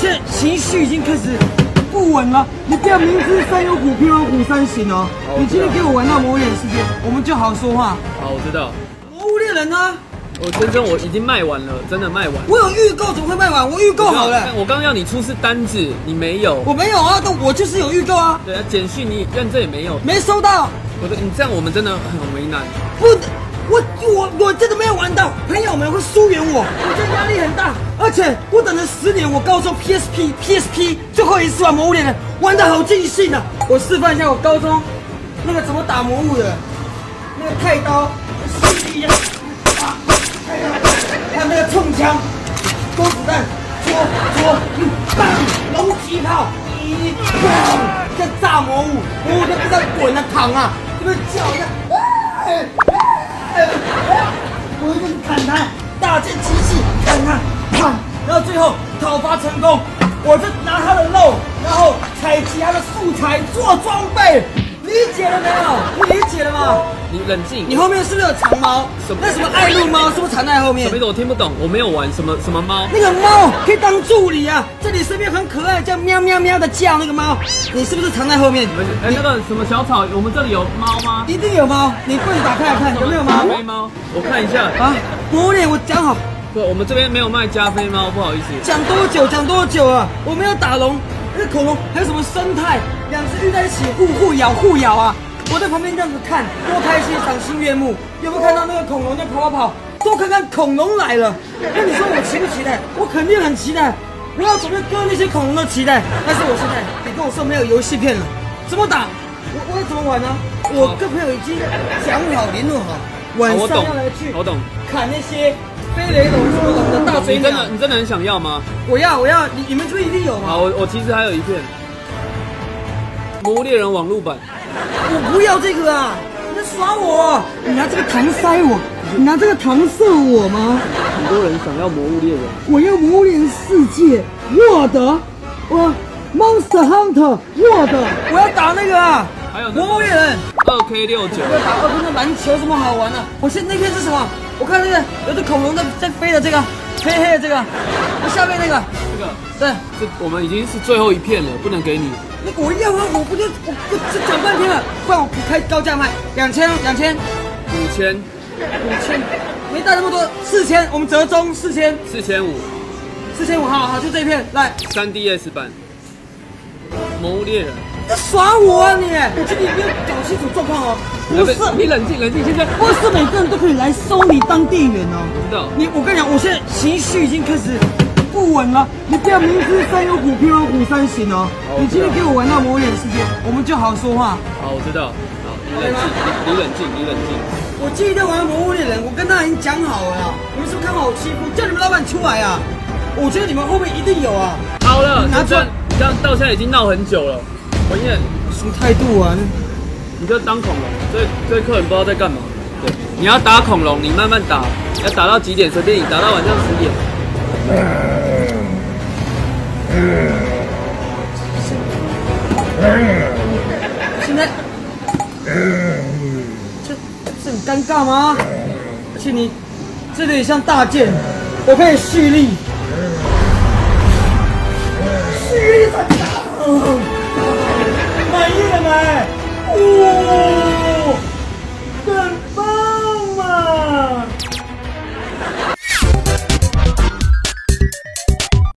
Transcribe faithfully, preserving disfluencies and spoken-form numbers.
现在情绪已经开始不稳了。你不要明知山有虎，偏往虎山行哦。你今天给我玩到魔物猎人世界，我们就好好说话。好，我知道。魔物猎人呢？我真真我已经卖完了，真的卖完了。我有预购，怎么会卖完？我预购好了。我刚刚要你出示单子，你没有。我没有啊，但我就是有预购啊。对啊，简讯你认证也没有，没收到。我的，你这样我们真的很为难。不。 我我我真的没有玩到，朋友们会疏远我，我觉得压力很大。而且我等了十年，我高中 P S P P S P 最后一次玩魔物猎人，玩得好尽兴啊！我示范一下我高中那个怎么打魔物的，那个太刀、一样啊，还有那个冲枪、多子弹、左左棒、龙击炮，一棒在炸魔物，魔物就不断滚啊躺啊，这边叫一下。 我一顿砍他，大剑七气砍他，砍，然后最后讨伐成功，我就拿他的肉，然后采集他的素材做装备，理解了没有？你理解了吗？你冷静，你后面是不是有长毛？什么？那什么爱路猫是不是藏在后面？什么意思？我听不懂，我没有玩什么什么猫。那个猫可以当助理啊，在你身边很可爱，叫喵喵喵的叫那个猫，你是不是藏在后面？哎，那个什么小草，我们这里有猫吗？一定有猫，你不能打开来看，有没有猫？没猫，我看一下啊。魔脸，我讲好。不，我们这边没有卖加菲猫，不好意思。讲多久？讲多久啊？我们要打龙，那恐龙还有什么生态？两只遇在一起，互互咬，互咬啊！ 我在旁边这样子看，多开心，赏心悦目。有没有看到那个恐龙在跑跑跑？多看看恐龙来了。那你说我期不期待？我肯定很期待。我要准备割那些恐龙的脐带。但是我现在你跟我说没有游戏片了，怎么打？我我要怎么玩呢？我跟朋友已经讲好联络好，晚上要来去砍那些飞雷龙、什么龙的大嘴鸟。你真的你真的很想要吗？我要我要，你你们这边一定有吗？好，我我其实还有一片《魔物猎人》网络版。 我不要这个啊！你在耍我！你拿这个搪塞我，你拿这个搪塞我吗？很多人想要魔物猎人，我要魔物猎人世界，我的，我 Monster Hunter， 我的，我要打那个啊！还有魔物猎人二 K 六十九，我要打二分钟篮球，什么好玩呢、啊？我现在那片是什么？我看那个有只恐龙在在飞的这个，黑黑的这个，我下面那个，这个，对，这我们已经是最后一片了，不能给你。 那我要啊！我不就我我这讲半天了，不然我开高价卖两千两千，五千五千，没带那么多，四千，我们折中四千四千五四千五，好好就这一片来三 D S 版《魔物猎人》，你耍我啊你！我觉得你没有搞清楚状况哦，不是你冷静冷静，现在不是每个人都可以来收你当店员哦，我知道。你我跟你讲，我现在情绪已经开始。 不稳了，你不要明知山有虎，偏往虎山行哦。你今天给我玩到魔物猎人世界，我们就好好说话。好，我知道。好，你冷静，你冷静，你冷静。我今天玩魔物猎人，我跟他已经讲好了，你们是不是看好我欺负？叫你们老板出来啊！我觉得你们后面一定有啊。好了，拿出来，这样到现在已经闹很久了。文燕，什么态度啊？你就当恐龙，这这客人不知道在干嘛。对，你要打恐龙，你慢慢打，要打到几点随便你，打到晚上十点。 现在，这这很尴尬吗？而且你这里像大剑，我可以蓄力，